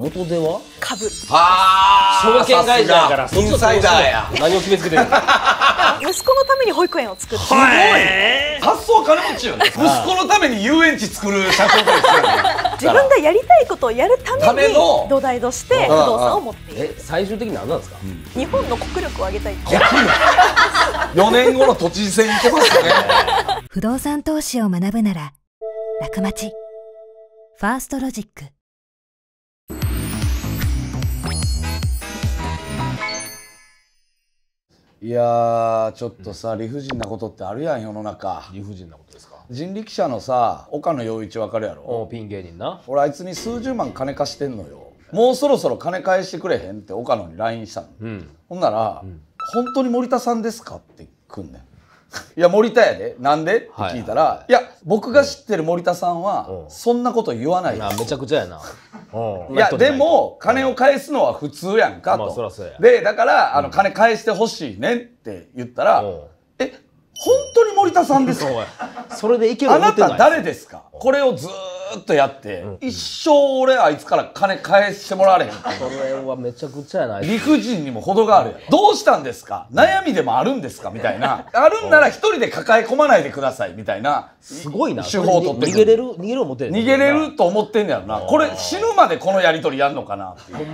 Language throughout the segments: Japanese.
元手は株。はあ、証券会社だからインサイダーや。何を決めつけてるの。息子のために保育園を作る。すごい発想、金持ちよね。息子のために遊園地作る社長ですよね。自分がやりたいことをやるために土台として不動産を持っている。最終的に何なんですか。日本の国力を上げたい。4年後の都知事選行けますよね。不動産投資を学ぶなら楽町ファーストロジック。いやー、ちょっとさ、理不尽なことってあるやん世の中。理不尽なことですか。人力車のさ、岡野陽一わかるやろ。おピン芸人な。俺あいつに数十万金貸してんのよ。もうそろそろ金返してくれへんって岡野に LINE したの、ほんなら、本当に森田さんですかって来んねん。いや森田やで、なんでって聞いたら、いや僕が知ってる森田さんはそんなこと言わないです。めちゃくちゃやな。いやでも金を返すのは普通やんかと。でだから金返してほしいねって言ったら、え本当に森田さんですか、それでいける。あなた誰ですか。これをずっとやって一生俺あいつから金返してもらわれへん。それはめちゃくちゃやない。理不尽にも程があるやん。どうしたんですか、悩みでもあるんですかみたいな。あるんなら一人で抱え込まないでくださいみたいな。すごいな手法を取って逃げれる、逃げれると思ってんだよな。これ死ぬまでこのやり取りやんのかなっていう。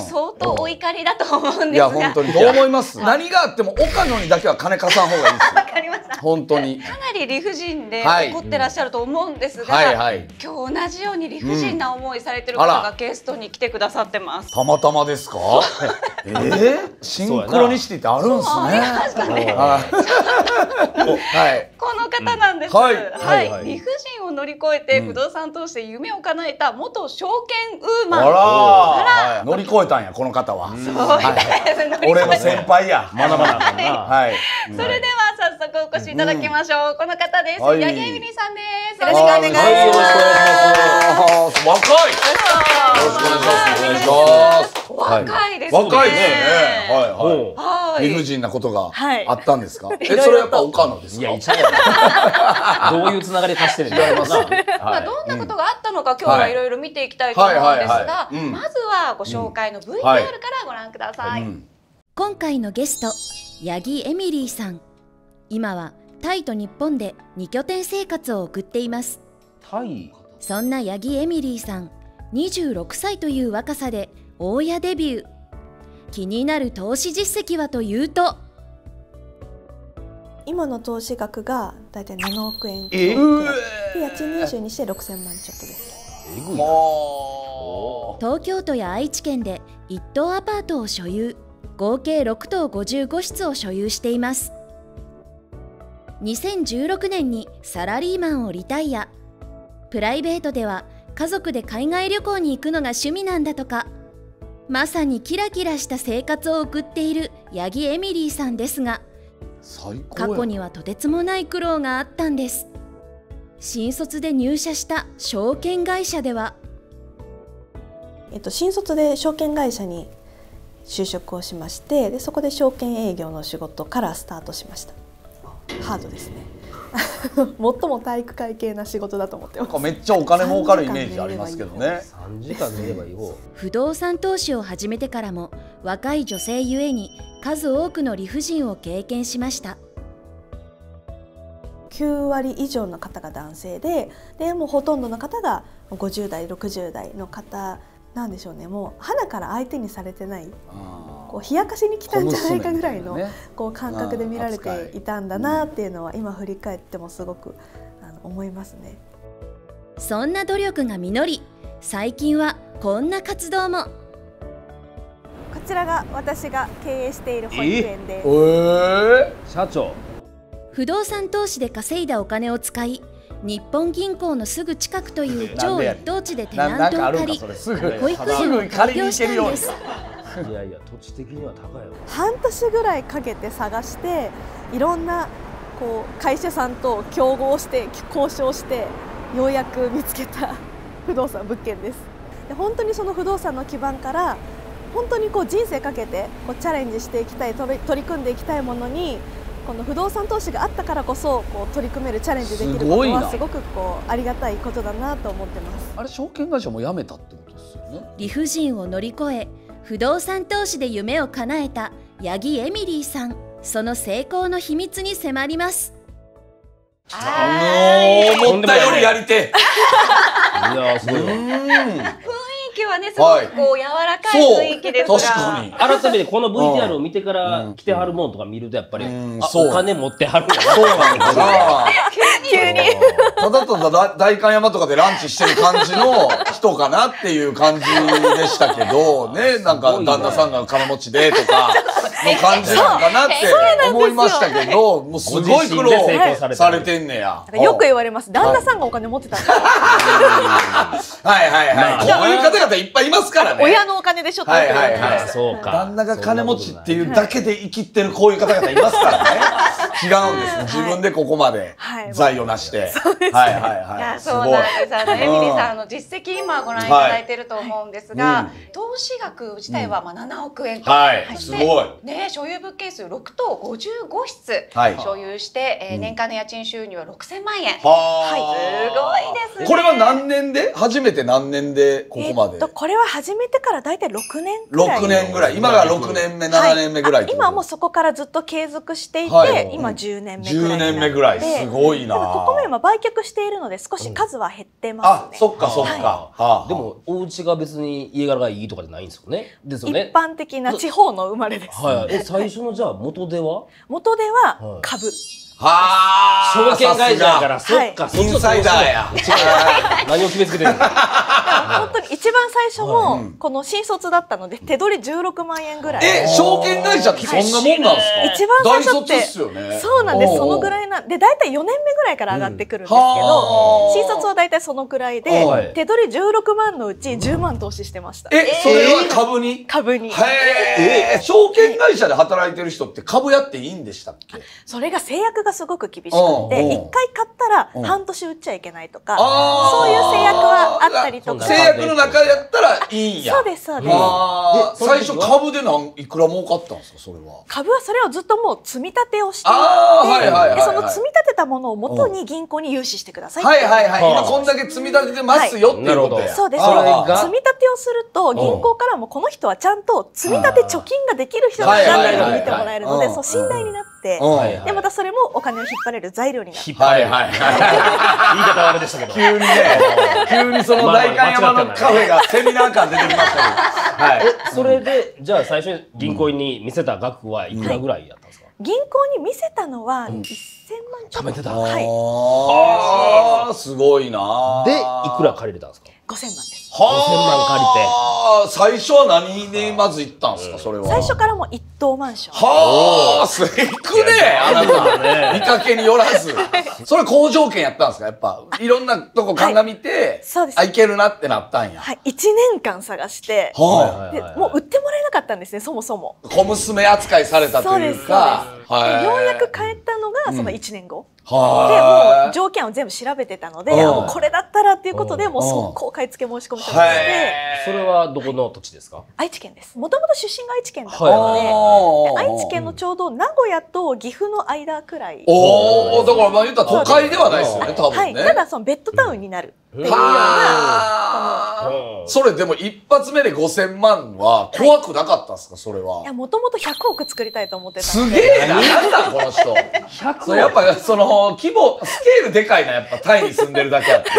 相当お怒りだと思うんですが。いや本当にどう思います。何があっても岡野にだけは金貸さん方がいいです。わかりました。本当にかなり理不尽で怒ってらっしゃると思うんですが、今日同じように理不尽な思いされてる方がゲストに来てくださってます。たまたまですか？シンクロニシティってあるんですね。確かに。この方なんです。はい。理不尽を乗り越えて不動産投資で夢を叶えた元証券ウーマン。あら。乗り越えたんやこの方は。俺の先輩や。まだまだ。はい。それでは早速お越しいただきましょう。この方です。八木恵美里さんです。よろしくお願いします。若いですね。理不尽なことがあったんですか。それやっぱ岡野ですか。どういうつながり足してるんですか。どんなことがあったのか今日はいろいろ見ていきたいと思うんですが、まずはご紹介の VTR からご覧ください。今回のゲスト八木恵美里さん、今はタイと日本で2拠点生活を送っています。そんな八木恵美里さん、26歳という若さで大家デビュー。気になる投資実績はというと、今の投資額がだいたい7億円と、家賃入手にして6000万ちょっとです。東京都や愛知県で1棟アパートを所有、合計6棟55室を所有しています。2016年にサラリーマンをリタイア。プライベートでは家族で海外旅行に行くのが趣味なんだとか。まさにキラキラした生活を送っている八木恵美里さんですが、過去にはとてつもない苦労があったんです。新卒で入社した証券会社では、新卒で証券会社に就職をしまして、でそこで証券営業の仕事からスタートしました。ハードですね。最も体育会系な仕事だと思ってます。めっちゃお金儲かるイメージありますけどね。不動産投資を始めてからも若い女性ゆえに数多くの理不尽を経験しました。9割以上の方が男性で、もうほとんどの方が50代60代の方なんでしょうね。もう花から相手にされてない、こう冷やかしに来たんじゃないかぐらいのこう感覚で見られていたんだなっていうのは、今振り返ってもすごく思いますね。そんな努力が実り、最近はこんな活動も。こちらが私が経営している保育園です。社長。不動産投資で稼いだお金を使い、日本銀行のすぐ近くという超一等地でテナントを借り、保育園を開業したんです。いやいや、土地的には高いわ。半年ぐらいかけて探して、いろんなこう会社さんと競合して交渉して、ようやく見つけた不動産物件です。で本当にその不動産の基盤から、本当にこう人生かけてこうチャレンジしていきたい、取り組んでいきたいものに、この不動産投資があったからこそこう取り組める、チャレンジできることはすごくこうありがたいことだなと思ってます。あれ証券会社も辞めたってことですですよね。理不尽を乗り越え不動産投資で夢を叶えた八木エミリーさん、その成功の秘密に迫ります。思ったよりやりていやすごいわ。雰囲気はねすごくこう柔らかい雰囲気ですが、はい、確かに改めてこの VTR を見てから来てはるもんとか見るとやっぱりお金持ってはるんやな。そうなんですよ急にただただ代官山とかでランチしてる感じの人かなっていう感じでしたけどね、なんか旦那さんが金持ちでとかの感じなんかなって思いましたけど、もうすごい苦労されてんねや。よく言われます。旦那さんがお金持ってたんです。はいはいはい。こういう方々いっぱいいますからね。親のお金でしょって。はいはいはい。そうか。旦那が金持ちっていうだけで生きてるこういう方々いますからね。違うんです。自分でここまで財を成して。そうですね。はいはいはい。そうなんです。エミリーさんの実績今ご覧いただいていると思うんですが、投資額自体は7億円と。はい。すごい。所有物件数6棟55室所有して年間の家賃収入は6000万円。はい、すごいですね。これは何年で初めて何年でここまで？これは始めてから大体6年くらい。6年ぐらい。今が6年目、7年目ぐらい。今もそこからずっと継続していて、今10年目ぐらい。10年目ぐらい。すごいな。ここも今売却しているので少し数は減ってますね。あ、そっかそっか。でもお家が別に家柄がいいとかじゃないんですよね。ですよね。一般的な地方の生まれです。最初のじゃあ元手は？元手は株。はあ、証券会社だから、そっか、インサイダーや。何を決めつけてるの？本当に一番最初もこの新卒だったので手取り16万円ぐらい。え、証券会社ってそんなもんなんですか？一番最初って大卒ですよね。そうなんです。そのぐらいなんで大体4年目ぐらいから上がってくるんですけど、新卒は大体そのくらいで手取り16万のうち10万投資してました。え、それは株に？株に。へえ。証券会社で働いてる人って株やっていいんでしたっけ？それが制約がすごく厳しくて、1回買ったら半年売っちゃいけないとか、そういう制約はあったりとか。制約の中やったらいいんや。そうですそうです。最初株でいくら儲かったんですかそれは？株はそれをずっともう積み立てをしていて、その積み立てたものを元に銀行に融資してください。はいはいはい。今こんだけ積み立ててますよっていうことや。そうです。積み立てをすると銀行からもこの人はちゃんと積み立て貯金ができる人なんだっていうのを見てもらえるので、そう信頼になって、でまたそれもお金を引っ張れる材料になる。はいはい。言い方あれでしたけど。急にその代官山のカフェがセミナー感出てきましたけど。はい。それでじゃあ最初に銀行に見せた額はいくらぐらいやったんですか？銀行に見せたのは1000万。貯めてた。はい。ああすごいな。でいくら借りれたんですか？5000万です。はあ。5000万借りて。最初は何でまず行ったんですかそれは？最初からもう一棟マンション。はあ。すごいねあなた。見かけによらず。それ好条件やったんですかやっぱいろんなとこ鑑みて、あいけるなってなったんや。はい。1年間探して、もう売ってもらえなかったんですねそもそも。小娘扱いされたというか。でようやく買えたのがその1年後。でもう条件を全部調べてたので、これだったらっていうことでもう速攻買い付け申し込みしまして。それはどこの土地ですか？愛知県です。もともと出身が愛知県だったので、愛知県のちょうど名古屋と岐阜の間くらい。おお、だからまあ言ったら都会ではないですよね多分ね。ただそのベッドタウンになるっていうような。それでも一発目で5000万は怖くなかったですかそれは？いやもともと100億作りたいと思ってた。すげえな、なんだこの人。100億。やっぱその規模スケールでかいな、やっぱタイに住んでるだけあって。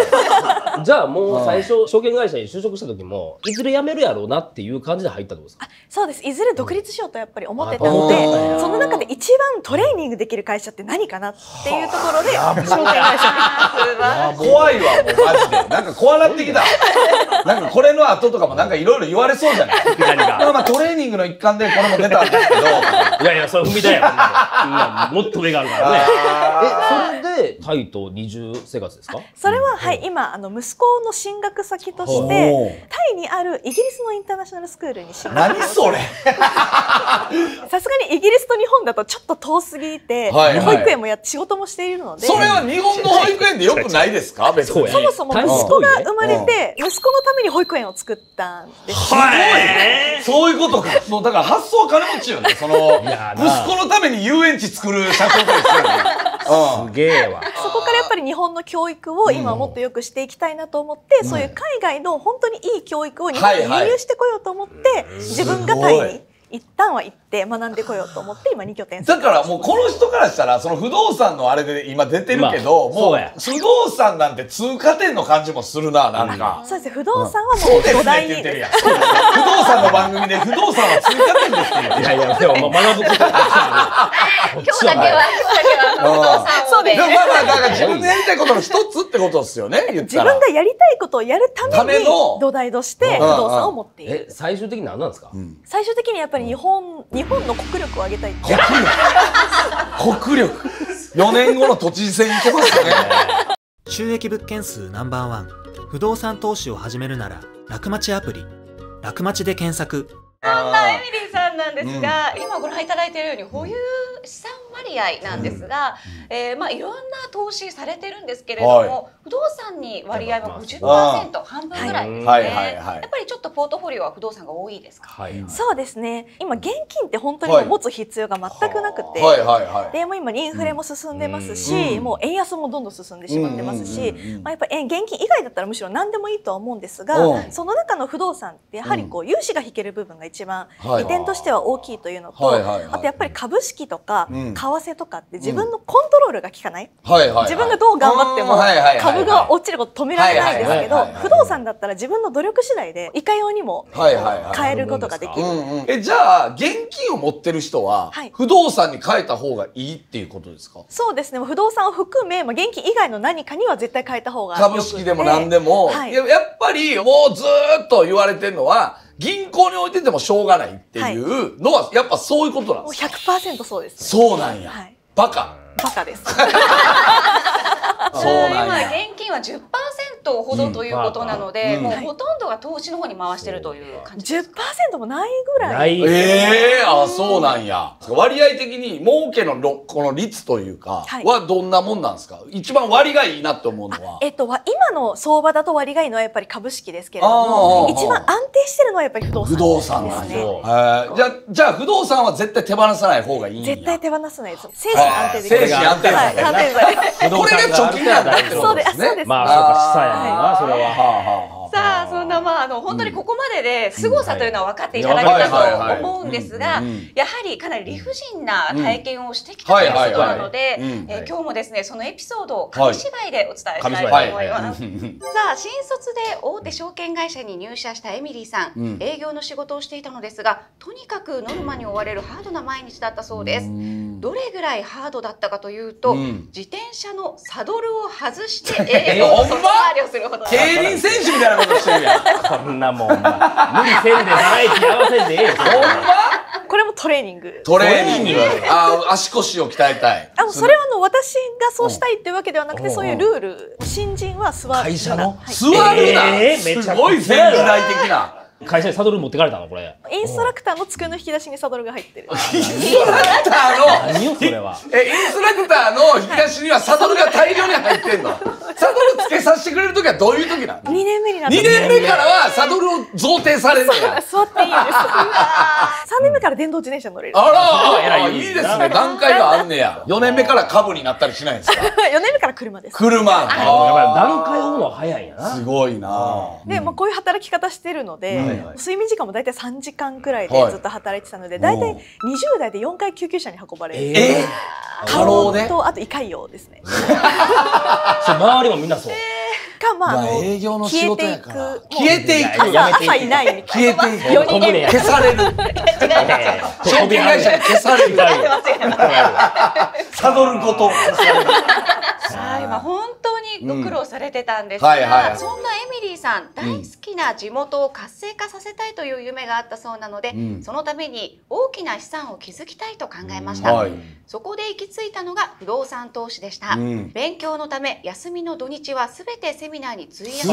じゃあもう最初証券会社に就職した時もいずれ辞めるやろうなっていう感じで入ったんですか？そうです。いずれ独立しようとやっぱり思ってたので、その中で一番トレーニングできる会社って何かなっていうところで証券会社。怖いわもうマジで。なんか怖なってきた。なんかこれの後とかもなんかいろいろ言われそうじゃない？まあトレーニングの一環でこれも出たんですけど。いやいやそれ踏み台や。もっと上があるからね。それでタイと二重生活ですか？それははい、今息子の進学先としてタイにあるイギリスのインターナショナルスクールに進学。何それ。さすがにイギリスと日本だとちょっと遠すぎて、保育園もやって仕事もしているので。それは日本の保育園でよくないですか？別に。そもそも息子が生まれて息子のために保育園を作ったんです。すごいね。そういうことか。もうだから発想金持ちよね。その息子のために遊園地作る社長ですよね。すげえわ。そこからやっぱり日本の教育を今もっとよくしていきたいなと思って、そういう海外の本当にいい教育を日本に輸入してこようと思って、自分がタイに一旦は行って学んでこようと思って、今2拠点。だからもうこの人からしたら、その不動産のあれで今出てるけど、もう不動産なんて通過点の感じもするな、なんか。そうですね、不動産はもう土台に。不動産の番組で不動産は通過点ですって。いやいや、でも学ぶことは今日だけは。そうですね。でもまあだから自分でやりたいことの一つってことですよね。自分がやりたいことをやるために土台として不動産を持っている。最終的に何なんですか？最終的にやっぱり日本の国力を上げたい。国力。4年後の都知事選いけますよね。収益物件数ナンバーワン。不動産投資を始めるなら楽町アプリ。楽町で検索。そんなエミリーさんなんですが、今ご覧いただいているように保有資産割合なんですが、まあいろんな投資されてるんですけれども、不動産に割合は 50%、 半分ぐらいですね。やっぱりちょっとポートフォリオは不動産が多いですか？そうですね。今現金って本当に持つ必要が全くなくて、でも今インフレも進んでますし、もう円安もどんどん進んでしまってますし、まあやっぱり現金以外だったらむしろ何でもいいとは思うんですが、その中の不動産ってやはりこう融資が引ける部分が一番利点としては大きいというのと、あとやっぱり株式とか為替とかって自分のコントロールが効かない、自分がどう頑張っても株が落ちること止められないんですけど、不動産だったら自分の努力次第でいかようにも変えることができる。じゃあ現金を持ってる人は不動産に変えた方がいいっていうことですか？そうですね、不動産を含め現金以外の何かには絶対変えた方が、株式でも何でもやっぱりもうずっと言われてるのは銀行に置いててもしょうがないっていうのは、やっぱそういうことなんですか？ 100% そうです。そうなんや。バカ。バカです。今現金は 10% ほどということなので、もうほとんどが投資の方に回してるという感じです。10% もないぐらい。あ、そうなんや。割合的に儲けのこの率というかはどんなもんなんですか？一番割がいいなって思うのは。今の相場だと割がいいのはやっぱり株式ですけれども、一番安定してるのはやっぱり不動産。不動産なんですよ。じゃあ不動産は絶対手放さない方がいいんや。絶対手放さないです。精神安定できる。精神安定ですね。これが貯金。そうですね。まあそうか、資産やな、それは。さあ、そんなまあ本当にここまでで凄さというのは分かっていただけたと思うんですが、やはりかなり理不尽な体験をしてきたということなので、今日もですねそのエピソードを紙芝居でお伝えしたいと思います。さあ、新卒で大手証券会社に入社したエミリーさん、営業の仕事をしていたのですが、とにかくノルマに追われるハードな毎日だったそうです。どれぐらいハードだったかというと、自転車のサドルを外して営業を外回りをするほど。競輪選手みたいなことしてるやん。こんなもん無理せんでないって合わせてええよ。これもトレーニング。トレーニング。あ、足腰を鍛えたい。それは私がそうしたいっていうわけではなくて、そういうルール。新人は座るな。会社の座るな。すごい現代的な。会社にサドル持ってかれたのこれ。インストラクターの机の引き出しにサドルが入ってる。インストラクターの何よそれは。インストラクターの引き出しにはサドルが大量に入ってんの。サドルつけさせてくれる時はどういう時なの？2年目になって。2年目からはサドルを贈呈されるの。座っていいです。3年目から電動自転車に乗れる。あら、いいですね。段階があんねや。4年目から株になったりしないんですか？4年目から車です。車。やっぱり段階を追うのは早いな。すごいな。で、まあこういう働き方してるので。睡眠時間も大体3時間くらいでずっと働いてたので、大体20代で4回救急車に運ばれる。過労と、あと胃潰瘍ですね。周りもみんなそう。営業の仕事やから消えていく、朝いないみたいな、消される、証券会社に消される、サドルごと。本当にご苦労されてたんですが、そんなエミリーさん大好きな地元を活性化させたいという夢があったそうなので、そのために大きな資産を築きたいと考えました。そこで行き着いたのが不動産投資でした。勉強のため休みの土日は全てセミナーに費やして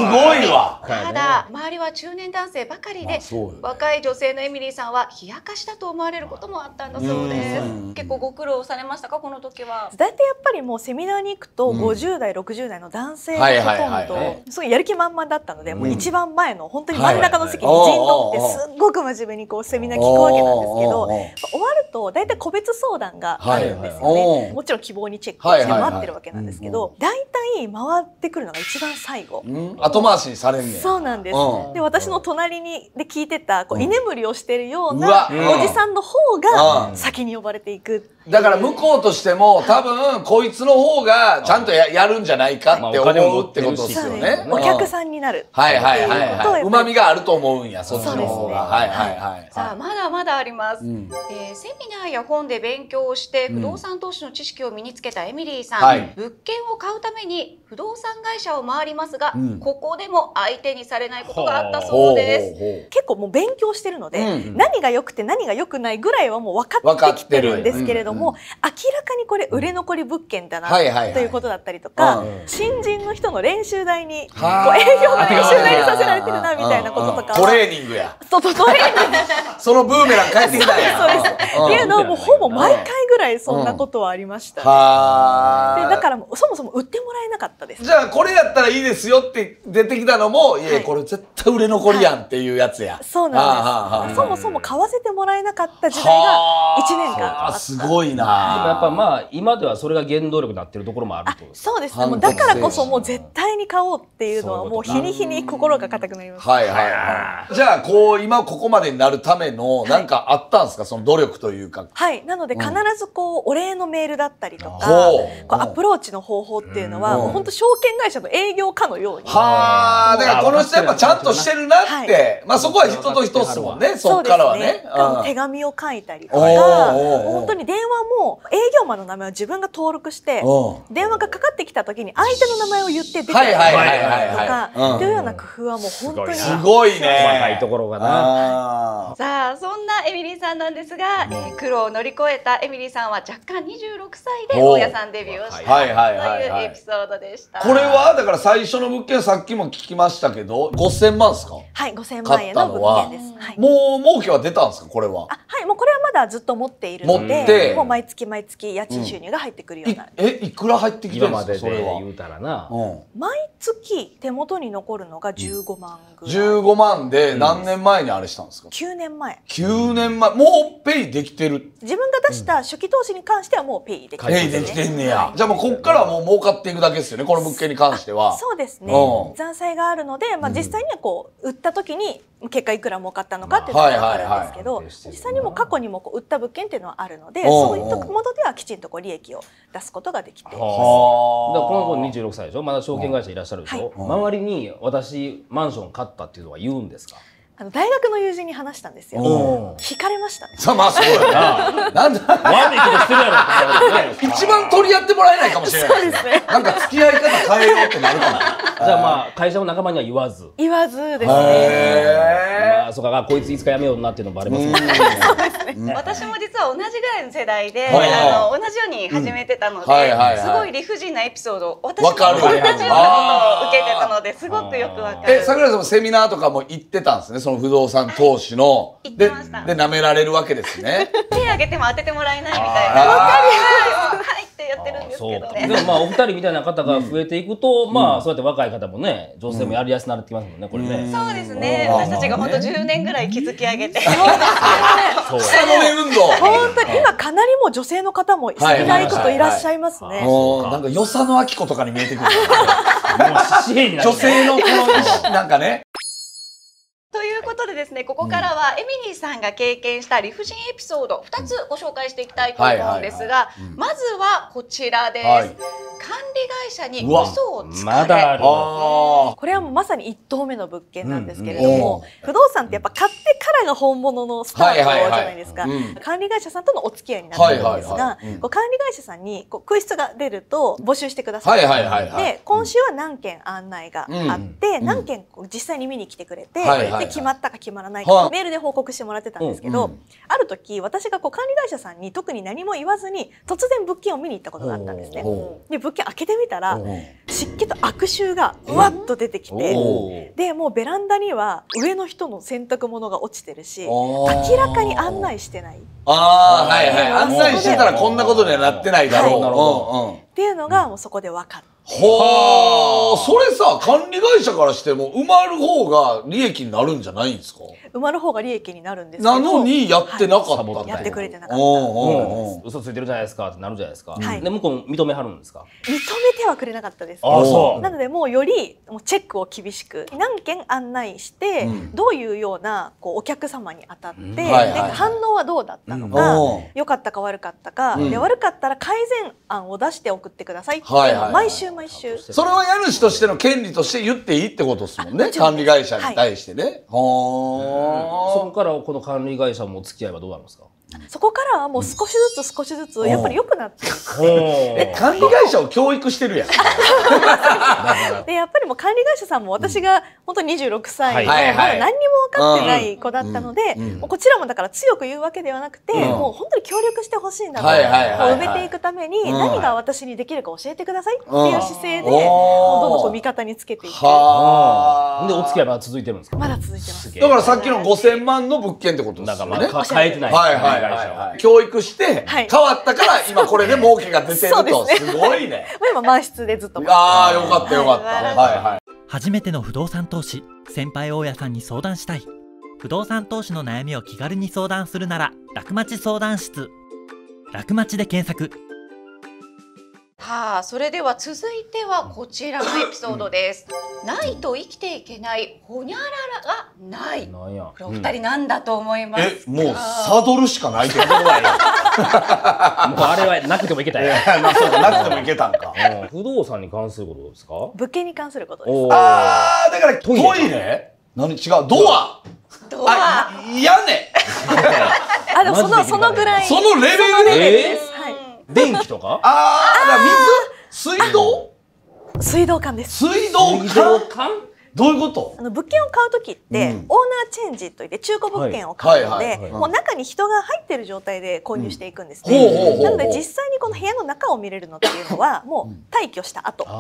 いた。ただ周りは中年男性ばかりで、若い女性のエミリーさんは冷やかしだと思われることもあったんだそうです。結構ご苦労されましたか、この時は。だいたいやっぱりもうセミナーに行くと50代60代の男男性がほとんどすごいやる気満々だったので、もう一番前の本当に真ん中の席に陣取ってすっごく真面目にこうセミナー聞くわけなんですけど、終わると大体個別相談があるんですよね。もちろん希望にチェックして待ってるわけなんですけど、大体回ってくるのが一番最後、後回しにされんねん。そうなんです。で、私の隣にで聞いてたこう居眠りをしてるようなおじさんの方が先に呼ばれていく。だから向こうとしても多分こいつの方がちゃんとやるんじゃないかって思うってことですよね。お客さんになる。はいはいはい。うまみがあると思うんや、そっちの方が。はいはいはい。さあ、まだまだあります。セミナーや本で勉強して不動産投資の知識を身につけたエミリーさん。物件を買うために不動産会社を回りますが、ここでも相手にされないことがあったそうです。結構もう勉強してるので、何が良くて何が良くないぐらいはもう分かってきてるんですけれども、明らかにこれ売れ残り物件だなということだったりとか、新人の人の練習台に、こう営業の練習台にさせられてるなみたいなこととか、トレーニングや、そのブーメラン返ってきたっていうのはもうほぼ毎回ぐらいそんなことはありましたね。だからそもそも売ってもらえなかったです。じゃあこれやったらいいですよって出てきたのも、いやこれ絶対売れ残りやんっていうやつや。そうなんです。そもそも買わせてもらえなかった時代が1年間あった。すごいな。やっぱまあ今ではそれが原動力になってるところもあると。そうですね。もうだからこそもう絶対に買おうっていうのはもう日に日に心が固くなります。はいはい。じゃあこう今ここまでになるためのなんかあったんですか、その努力というか。はい。なので必ずこうお礼のメールだったりとか、アプローチの方法っていうのは本当証券会社の営業かのように。はあ。だからこの人やっぱちゃんとしてるなって。まあそこは人と人ですもんね。そっからはね。手紙を書いたりとか、本当に電話も営業マンの名前を自分が登録して電話がかかってきた時に相手の名前を言って出てくるとかっていうような工夫はもう本当にすごいね。細かいところがな。さあそんなエミリーさんなんですが、苦労を乗り越えたエミリーさんは若干26歳で大家さんデビューをしたというエピソードでした。これはだから最初の物件さっきも聞きましたけど5000万ですか？はい、5000万円の物件です。もう儲けは出たんですかこれは？はい、もうこれはまだずっと持っているので、もう毎月家賃収入が入ってくるような。いくら入ってきたんですかそれは？言うたらな。毎月手元に残るのが15万ぐらい。15万で何年前にあれしたんですか？9年前。9年前、もうペイできてる。自分が出した初期投資に関してはもうペイできてる。ペイできてんねや。じゃあもうこっからはもう儲かっていくだけですよねこの物件に関しては。そうですね。残債があるので、まあ実際にはこう売った時に結果いくら儲かったのかっていうのがあるんですけど、実際にも過去にもこう売った物件っていうのはあるので、そういった元ではきちんとこう利益を出すことができています。だからこの子26歳でしょ、まだ証券会社いらっしゃるでしょ、周りに私マンション買ったっていうのは言うんですか？大学の友人に話したんですよ。惹かれましたね。まあそうやな。なんだ。悪いことしてるやろ。一番取り合ってもらえないかもしれない。そうですね。なんか付き合い方変えようってなるかも。じゃあまあ会社の仲間には言わず。言わずですね。まあそうか、こいついつかやめようなっていうのもバレますもんね。そうですね。私も実は同じぐらいの世代で、同じように始めてたので、すごい理不尽なエピソード、私も同じようなことを受けてたので、すごくよくわかる。桜井さんもセミナーとかも行ってたんですね。不動産投資ので舐められるわけですね。手挙げても当ててもらえないみたいな。はいってやってるんですけどね。でもまあお二人みたいな方が増えていくと、まあそうやって若い方もね、女性もやりやすくなってきますもんねこれね。そうですね。私たちが本当10年ぐらい築き上げて。下の目運動。本当に今かなりも女性の方も少ないこといらっしゃいますね。なんかよさのあきことかに見えてくる。女性のこのなんかね。ということでですね、ここからはエミリーさんが経験した理不尽エピソード2つご紹介していきたいと思うんですが、まずはこちらです。管理会社に嘘をつかれる。これはもうまさに1棟目の物件なんですけれども、不動産ってやっぱ買ってからが本物のスタートじゃないですか。管理会社さんとのお付き合いになってるんですが、管理会社さんに空室が出ると募集してくださいで、今週は何件案内があって何件実際に見に来てくれて、で決まったか決まらないかメールで報告してもらってたんですけど、ある時私がこう管理会社さんに特に何も言わずに突然物件を見に行ったことがあったんですね。で物件開けてみたら湿気と悪臭がうわっと出てきて、でもうベランダには上の人の洗濯物が落ちてるし、明らかに案内してない。ああはいはい、案内してたらこんなことにはなってないだろうっていうのがもうそこで分かって。はあ、それさ、管理会社からしても埋まる方が利益になるんじゃないんですか？埋まる方が利益になるんですけど、なのにやってなかった、やってくれてなかった。嘘ついてるじゃないですかってなるじゃないですか。で、向こう認めはるんですか？認めてはくれなかったです。なので、もうよりチェックを厳しく、何件案内して、どういうようなお客様に当たって、反応はどうだったのか、良かったか悪かったか、悪かったら改善案を出して送ってくださいって毎週毎週。それは家主としての権利として言っていいってことですもんね、管理会社に対してね。そこからこの管理会社もお付き合いはどうなるんですか？そこからはもう少しずつ少しずつやっぱり良くなっていって、管理会社を教育してるやん。で、やっぱりもう管理会社さんも、私が本当に26歳まだ何にも分かってない子だったので、こちらもだから強く言うわけではなくて、もう本当に協力してほしいんだと、埋めていくために何が私にできるか教えてくださいっていう姿勢で、どんどん味方につけていって、で、お付き合いは続いてるんですか？まだ続いてます。だからさっきの5000万の物件ってことですよね。変えてない。教育して変わったから、今これで儲けが出てると。すごいね。今満室でずっと。ああ、よかったよかった。初めての不動産投資、先輩大家さんに相談したい。不動産投資の悩みを気軽に相談するなら、楽町相談室、楽町で検索。はあ、それでは続いてはこちらのエピソードです。ないと生きていけないほにゃららがない。これお二人なんだと思いますか？もうサドルしかないけど。もうあれはなくてもいけたよ。なくてもいけたんか。不動産に関することですか？物件に関することです。ああ、だからトイレ？何違う？ドア。あ、屋根。あ、でもそのぐらい。そのレベルです。電気とか？ああ、水？水道？水道管です。水道管？どういうこと？物件を買うときって、オーナーチェンジといって中古物件を買うので、もう中に人が入ってる状態で購入していくんですね。なので実際にこの部屋の中を見れるのっていうのは、もう退去した後に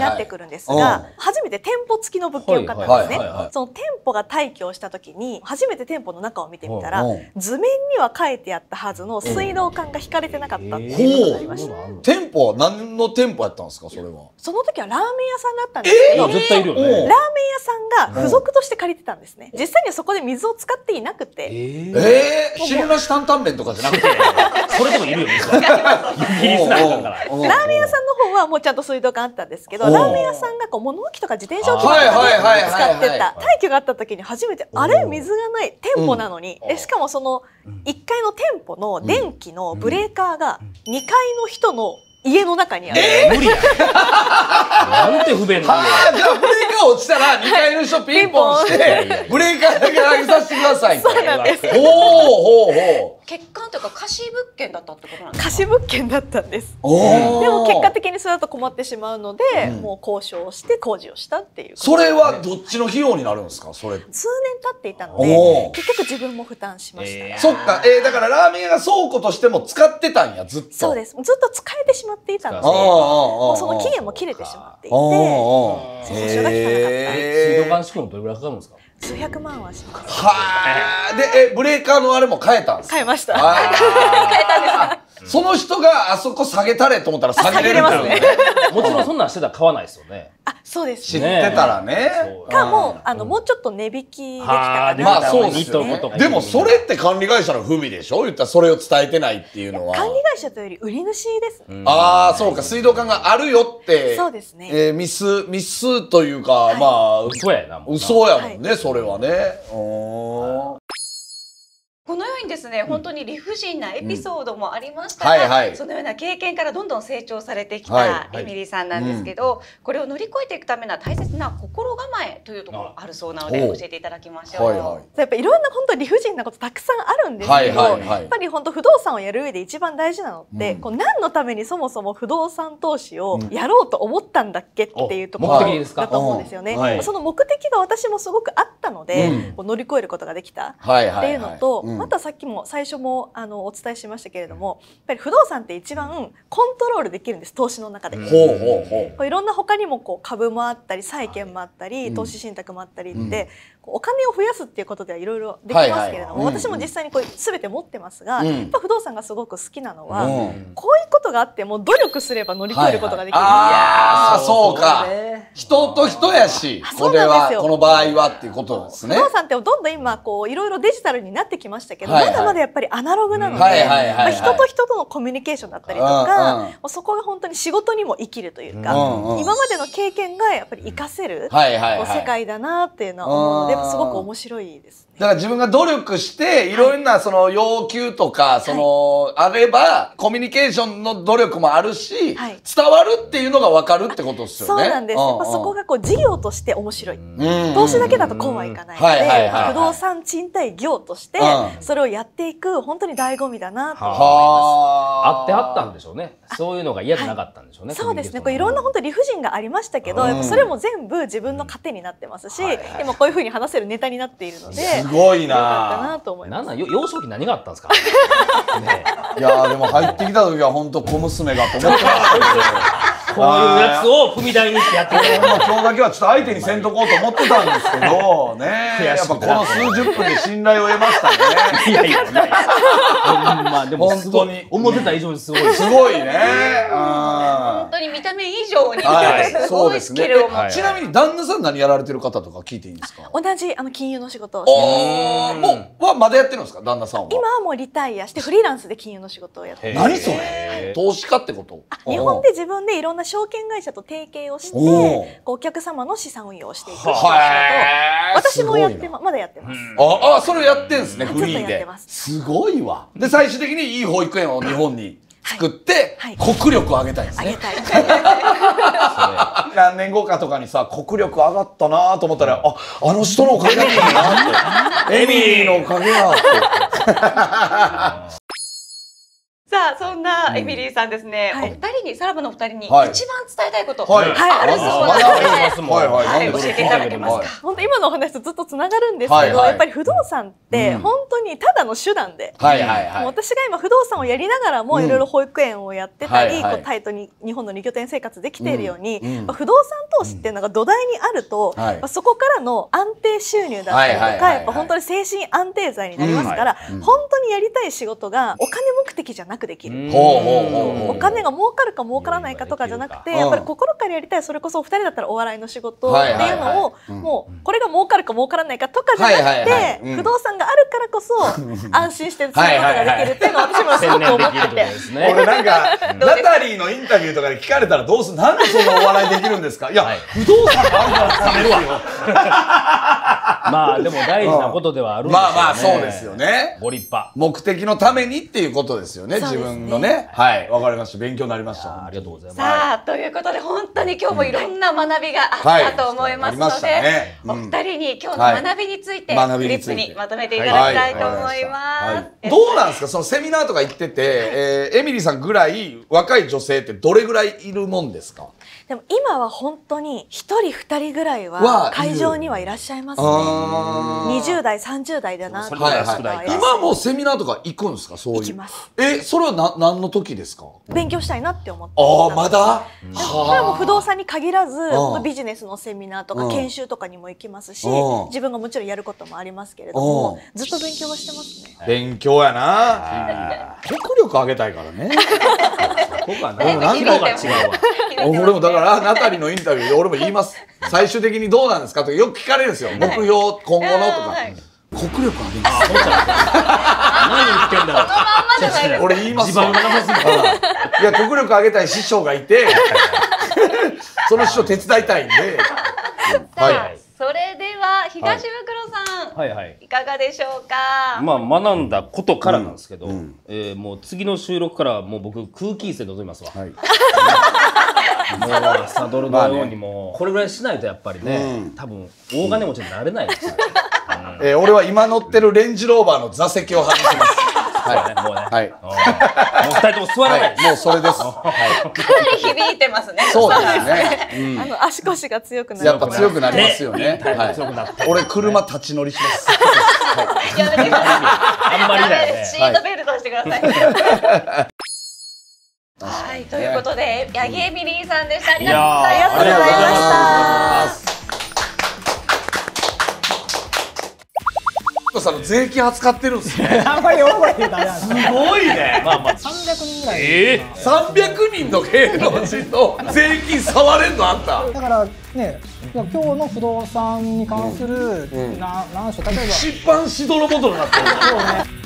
なってくるんですが、初めて店舗付きの物件を買ったんですね。その店舗が退去したときに初めて店舗の中を見てみたら、図面には書いてあったはずの水道管が引かれてなかったっていうことになりました。店舗は何の店舗やったんですか？それはその時はラーメン屋さんだったんですけど、絶対いるよね。ラーメン屋さんが付属として借りてたんですね。実際にはそこで水を使っていなくて、汁なし担々麺とかじゃなくて、それでもいるよね。ラーメン屋さんの方はもうちゃんと水道管あったんですけど、ラーメン屋さんが物置とか自転車置きとかで使ってた。退去があった時に初めて、あれ、水がない店舗なのに、しかもその1階の店舗の電気のブレーカーが2階の人の家の中にある。無理や。なんて不便なんだ。じゃあブレーカー落ちたら2階の人ピンポンしてブレーカーだけ上げさせてください。そうなんです。ほうほうほう。欠陥というか貸し物件だったってことなんですか？貸し物件だったんです。でも結果的にそれだと困ってしまうので、もう交渉して工事をしたっていう。それはどっちの費用になるんですか？それ。数年経っていたので、結局自分も負担しました。そっか。だからラーメン屋が倉庫としても使ってたんや、ずっと。そうです。ずっと使えてしまっていたので、もうその期限も切れてしまっていて、保証が利かなかった。水道管仕組みどれぐらいかかるんですか？数百万はします。はあ。で、ブレーカーのあれも変えたんですか？変えました。変えたんです。その人があそこ下げたれと思ったら下げれるんだよね。もちろんそんなんしてたら買わないですよね。あ、そうです。知ってたらね。かももうちょっと値引きできたかな。まあそうですよね。でもそれって管理会社の不備でしょ？言ったらそれを伝えてないっていうのは。管理会社というより売り主ですね。ああ、そうか。水道管があるよって。そうですね。ミスというか、まあ嘘やなもん。嘘やもんね。それはね。このようにですね、本当に理不尽なエピソードもありましたが、そのような経験からどんどん成長されてきたエミリーさんなんですけど、これを乗り越えていくための大切な心構えというところがあるそうなので、教えていただきましょう。やっぱりいろんな本当理不尽なことたくさんあるんですけど、やっぱり本当不動産をやる上で一番大事なのって、何のためにそもそも不動産投資をやろうと思ったんだっけっていうところだと思うんですよね。その目的が私もすごくあったので、乗り越えることができたっていうのと、またさっきも最初もお伝えしましたけれども、やっぱり不動産って一番コントロールできるんです、投資の中で。いろんな他にも株もあったり、債券もあったり、投資信託もあったりって、お金を増やすっていうことではいろいろできますけれども、私も実際にこう全て持ってますが、やっぱ不動産がすごく好きなのは、こういうことがあっても努力すれば乗り越えることができる。ああ、そうか。人と人やし、これはこの場合はっていうことですね。不動産ってどんどん今こういろいろデジタルになってきましたけど、まだまだやっぱりアナログなので、人と人とのコミュニケーションだったりとか、そこが本当に仕事にも生きるというか、今までの経験がやっぱり活かせる世界だなっていうのは思うので。すごく面白いですね。だから自分が努力していろんなその要求とかそのあればコミュニケーションの努力もあるし、伝わるっていうのが分かるってことですよね。そうなんです。やっぱそこがこう事業として面白い。投資だけだとこうはいかないので、不動産賃貸業としてそれをやっていく本当に醍醐味だなと思います。あってあったんでしょうね。そういうのが嫌じゃなかったんでしょうね。そうですね。こういろんな本当理不尽がありましたけど、それも全部自分の糧になってますし、今こういうふうに話せるネタになっているので。すごいな。なんなん幼少期何があったんですか。いやでも入ってきた時は本当小娘がと思ってましたけど、こういうやつを踏み台にしてやって。今日だけはちょっと相手にせんとこうと思ってたんですけどね。やっぱこの数十分で信頼を得ましたね。いやいやいや。まあでも本当に思ってた以上にすごい。すごいね。本当に見た目以上に。そうですね。ちなみに旦那さん何やられてる方とか聞いていいんですか。同じ金融の仕事をしてます。もうはまだやってるんですか、旦那さんは。今はもうリタイアしてフリーランスで金融の仕事をやってます。何それ。投資家ってこと。日本で自分でいろんな証券会社と提携をして、お客様の資産運用をしていく仕事を私もやってまだやってます。あ、それやってんですね。フリーで。すごいわ。で最終的にいい保育園を日本に。作って国力を上げたいですね。何年後かとかにさ、国力上がったなと思ったら、あの人のおかげだなって、エミーのおかげだって。さあ、そんなエミリーさんですね、お二人に、さらばのお二人に一番伝えたいことあるそうなので、教えていただけますか。本当今のお話とずっとつながるんですけど、やっぱり不動産って本当にただの手段で、私が今不動産をやりながらもいろいろ保育園をやってたり、タイトに日本の2拠点生活できているように、不動産投資っていうのが土台にあると、そこからの安定収入だったりとか、やっぱ本当に精神安定剤になりますから、本当にやりたい仕事がお金目的じゃなくできる。お金が儲かるか儲からないかとかじゃなくて、やっぱり心からやりたい、それこそお二人だったらお笑いの仕事っていうのを、もうこれが儲かるか儲からないかとかじゃなくて、不動産があるからこそ安心して使うことができるっていうのは私もすごく思ってて。俺なんかナタリーのインタビューとかで聞かれたらどうする、なんでそんなお笑いできるんですか。いや不動産があるから使えるよ。まあでも大事なことではあるんですよね。まあまあそうですよね。ご立派。目的のためにっていうことですよね。自分のね、はい、わかりました。勉強になりました。ありがとうございます。さあ、ということで、本当に今日もいろんな学びがあったと思いますので。お二人に今日の学びについて、フリップにまとめていただきたいと思います。どうなんですか、そのセミナーとか行ってて、エミリーさんぐらい若い女性ってどれぐらいいるもんですか。でも今は本当に1人2人ぐらいは会場にはいらっしゃいますね。20代30代だな。今もセミナーとか行くんですか、そういう。行きます。それは何の時ですか。勉強したいなって思って。ああ、まだ。これはもう不動産に限らず、ビジネスのセミナーとか研修とかにも行きますし、自分がもちろんやることもありますけれども、ずっと勉強はしてますね。勉強やな。国力上げたいからね。僕はね、何度が違うわ。俺もだからナタリのインタビューで俺も言います。最終的にどうなんですかとよく聞かれるんですよ。目標今後のとか。国力上げます。何言ってんだろう。俺言います。自慢がなさすぎる。いや、国力上げたい師匠がいて、その師匠手伝いたいんで。はい。それでは東ブクロさん、いかがでしょうか。まあ学んだことからなんですけど、もう次の収録からもう僕空気椅子で臨みますわ。サドルのようにもこれぐらいしないとやっぱりね、多分大金持ちになれないですよ。俺は今乗ってるレンジローバーの座席を外します。はい、もう2人とも座らない。もうそれです。かなり響いてますね。そうですね。足腰が強くなる。やっぱ強くなりますよね。俺車立ち乗りします。やめてください。あんまりだよね。シートベルトしてください。はい、ということで八木エミリーさんでした。ありがとうございました。子さんの税金扱ってるんですね。あんまり大声でダメなんですね。すごいね。まあまあ300人ぐらい。300人の芸能人の税金触れんのあんた。だからね、今日の不動産に関する何しろ例えば一番しどろもどろになってる。そうね。